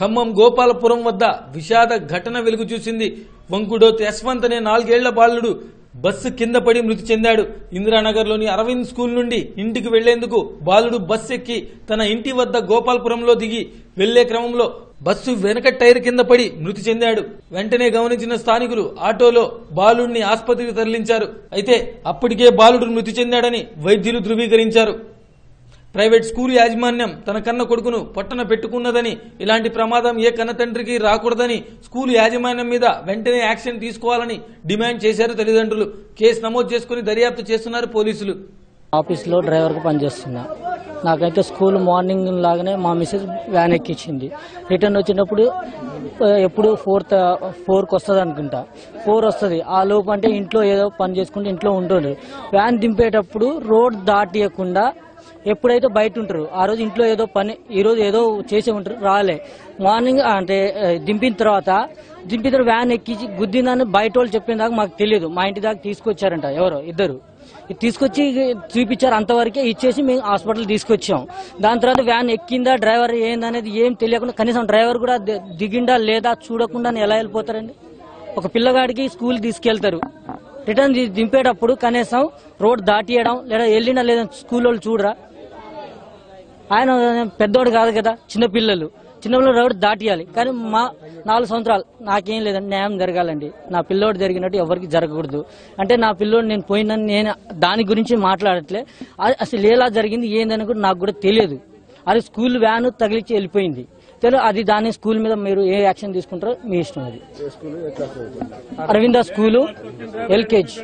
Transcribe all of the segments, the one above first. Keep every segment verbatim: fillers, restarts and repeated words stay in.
ఖమ్మం గోపాలపురం వద్ద విషాద ఘటన వెలుగు చూసింది. వంకుడోత్ యశ్వంత్ అనే నాలుగేళ్ల బాలుడు బస్సు కింద పడి మృతి చెందాడు. ఇందిరానగర్లోని అరవింద్ స్కూల్ నుండి ఇంటికి వెళ్లేందుకు బాలుడు బస్సు ఎక్కి తన ఇంటి వద్ద గోపాలపురంలో దిగి వెళ్లే క్రమంలో బస్సు వెనక టైర్ కింద పడి మృతి చెందాడు. వెంటనే గమనించిన స్థానికులు ఆటోలో బాలుడిని ఆసుపత్రికి తరలించారు. అయితే అప్పటికే బాలుడు మృతి చెందాడని వైద్యులు ధృవీకరించారు. ప్రైవేట్ స్కూల్ యాజమాన్యం తన కన్న కొడుకును పట్టన పెట్టుకున్నదని, ఇలాంటి ప్రమాదం ఏ కన్న తండ్రికి రాకూడదని స్కూల్ యాజమాన్యం మీద వెంటనే యాక్షన్ తీసుకోవాలని డిమాండ్ చేశారు తల్లిదండ్రులు. కేసు నమోదు చేసుకుని దర్యాప్తు చేస్తున్నారు పోలీసులు. ఆఫీస్లో డ్రైవర్గా పనిచేస్తున్నా. నాకైతే స్కూల్ మార్నింగ్ లాగానే మా మిసెస్ వ్యాన్ ఎక్కించింది. రిటర్న్ వచ్చినప్పుడు ఎప్పుడు ఫోర్ ఫోర్కి వస్తుంది అనుకుంటా. ఫోర్ వస్తుంది. ఆ లోపు అంటే ఇంట్లో ఏదో పని చేసుకుంటే ఇంట్లో ఉంటుంది. వ్యాన్ దింపేటప్పుడు రోడ్ దాటియకుండా ఎప్పుడైతే బయట ఉంటారు, ఆ రోజు ఇంట్లో ఏదో పని, ఈరోజు ఏదో చేసే ఉంటారు, రాలే. మార్నింగ్ అంటే దింపిన తర్వాత దింపిన తర్వాత వ్యాన్ ఎక్కించి గుద్దిందని బయట వాళ్ళు చెప్పిన దాకా మాకు తెలియదు. మా ఇంటి దాకా తీసుకొచ్చారంట ఎవరో ఇద్దరు, తీసుకొచ్చి చూపించారు. అంతవరకే ఇచ్చేసి మేము హాస్పిటల్ తీసుకొచ్చాం. దాని తర్వాత వ్యాన్ ఎక్కిందా, డ్రైవర్ ఏందనేది ఏం తెలియకుండా, కనీసం డ్రైవర్ కూడా దిగిందా లేదా చూడకుండా ఎలా వెళ్ళిపోతారండి? ఒక పిల్లగాడికి స్కూల్ తీసుకెళ్తారు, రిటర్న్ దింపేటప్పుడు కనీసం రోడ్ దాటియడం లేదా వెళ్ళినా లేదా స్కూల్ వాళ్ళు చూడరా? ఆయన పెద్దోడు కాదు కదా, చిన్నపిల్లలు చిన్నపిల్లలు రోడ్ దాటియాలి. కానీ మా నాలుగు సంవత్సరాలు నాకేం లేదండి, న్యాయం జరగాలండి. నా పిల్లోడు జరిగినట్టు ఎవరికి జరగకూడదు. అంటే నా పిల్లోడు నేను పోయిందని నేను దాని గురించి మాట్లాడట్లే, అసలు ఎలా జరిగింది ఏందని కూడా నాకు కూడా తెలియదు. అది స్కూల్ వ్యాన్ తగిలిచ్చి వెళ్ళిపోయింది. అది దాని స్కూల్ మీద మీరు ఏ యాక్షన్ తీసుకుంటారో మీ ఇష్టం. అది అరవింద స్కూలు ఎల్కేజీ,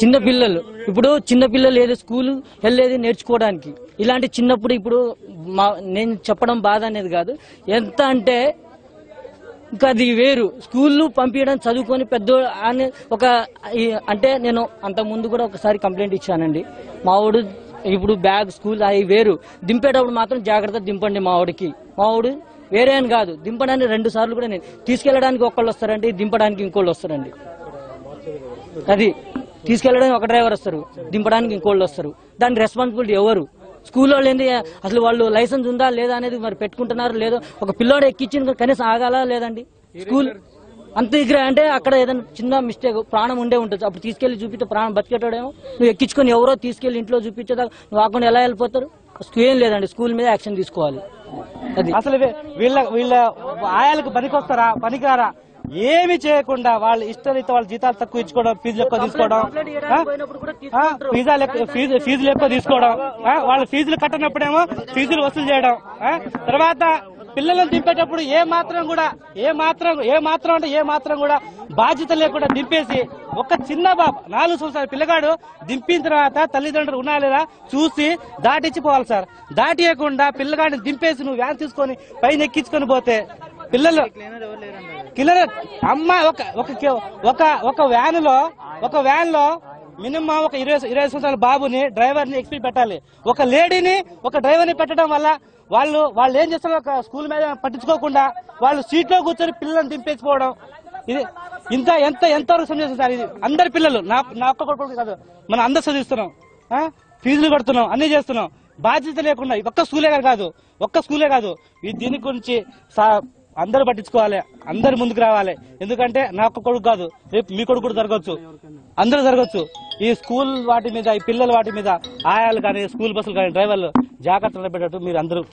చిన్న పిల్లలు. ఇప్పుడు చిన్న పిల్లలు ఏదో స్కూల్ వెళ్ళేది నేర్చుకోవడానికి. ఇలాంటి చిన్నప్పుడు ఇప్పుడు మా నేను చెప్పడం బాధ అనేది కాదు, ఎంత అంటే ఇంకా అది వేరు. స్కూళ్ళు పంపించడం చదువుకొని పెద్ద అని ఒక అంటే నేను అంత ముందు కూడా ఒకసారి కంప్లైంట్ ఇచ్చానండి. మా వాడు ఇప్పుడు బ్యాగ్ స్కూల్ అవి వేరు. దింపేటప్పుడు మాత్రం జాగ్రత్త దింపండి. మావాడికి మావాడు వేరే అని కాదు, దింపడానికి రెండు సార్లు కూడా నేను తీసుకెళ్ళడానికి ఒకళ్ళు వస్తారండి, దింపడానికి ఇంకోళ్ళు వస్తారండి. అది తీసుకెళ్ళడానికి ఒక డ్రైవర్ వస్తారు, దింపడానికి ఇంకోళ్ళు వస్తారు. దాని రెస్పాన్సిబిలిటీ ఎవరు? స్కూల్ వాళ్ళు ఏంది అసలు, వాళ్ళు లైసెన్స్ ఉందా లేదా అనేది మరి పెట్టుకుంటున్నారు లేదో. ఒక పిల్లోడు ఎక్కించిన కనీసం ఆగాలా లేదండి స్కూల్ అంత దగ్గర. అంటే అక్కడ ఏదైనా చిన్న మిస్టేక్ ప్రాణం ఉండే ఉంటుంది. అప్పుడు తీసుకెళ్లి చూపిస్తే ప్రాణం బతికేటోడేమో, నువ్వు ఎక్కించుకొని ఎవరో తీసుకెళ్లి ఇంట్లో చూపించేదాకా నువ్వు ఆకుండా ఎలా వెళ్ళిపోతారు? ఏం లేదండి, స్కూల్ మీద యాక్షన్ తీసుకోవాలి. అది అసలు వీళ్ళ వీళ్ళ ఆయాలకు పనికొస్తారా పనికారా? ఏమి చేయకుండా వాళ్ళ ఇష్టరీత వాళ్ళ జీతాలు తక్కువ ఇచ్చుకోవడం, ఫీజులు ఎక్కువ తీసుకోవడం, ఫీజాలు ఫీజులు ఎక్కువ తీసుకోవడం, వాళ్ళ ఫీజులు కట్టనప్పుడేమో ఫీజులు వసూలు చేయడం. తర్వాత పిల్లలను దింపేటప్పుడు ఏ మాత్రం కూడా ఏ మాత్రం ఏ మాత్రం అంటే ఏ మాత్రం కూడా బాధ్యత లేకుండా దింపేసి, ఒక చిన్న బాబు నాలుగు సంవత్సరాల పిల్లగాడు దింపిన తర్వాత తల్లిదండ్రులు ఉన్నా లేదా చూసి దాటిచ్చిపోవాలి సార్. దాటియకుండా పిల్లగాడిని దింపేసి నువ్వు వ్యాన్ తీసుకొని పైన ఎక్కించుకొని పోతే పిల్లలు కిల్లర్ అమ్మాయి ఒక ఒక ఒక వ్యాన్ లో ఒక వ్యాన్ లో మినిమం ఒక ఇరవై ఇరవై సంవత్సరాల బాబుని డ్రైవర్ని ఎక్స్పీరియన్స్ పెట్టాలి. ఒక లేడీని ఒక డ్రైవర్ని పెట్టడం వల్ల వాళ్ళు వాళ్ళు ఏం చేస్తారు, స్కూల్ మీద పట్టించుకోకుండా వాళ్ళు సీట్లో కూర్చొని పిల్లలను దింపేసిపోవడం. ఇది ఇంత ఎంత ఎంతవరకు సందేశం సార్? ఇది అందరి పిల్లలు, నా నా ఒక్క కొడుకు కాదు, మనం అందరు చదివిస్తున్నాం, ఫీజులు కడుతున్నాం, అన్ని చేస్తున్నాం. బాధ్యత లేకుండా ఒక్క స్కూలే కాదు ఒక్క స్కూలే కాదు దీని గురించి అందరూ పట్టించుకోవాలి, అందరు ముందుకు రావాలి. ఎందుకంటే నా ఒక్క కొడుకు కాదు, రేపు మీ కొడుకు కూడా జరగవచ్చు, అందరూ జరగవచ్చు. ఈ స్కూల్ వాటి మీద, ఈ పిల్లల వాటి మీద ఆయాలు కానీ స్కూల్ బస్సులు కానీ డ్రైవర్లు జాగ్రత్తలు పెట్టట్టు మీరు అందరూ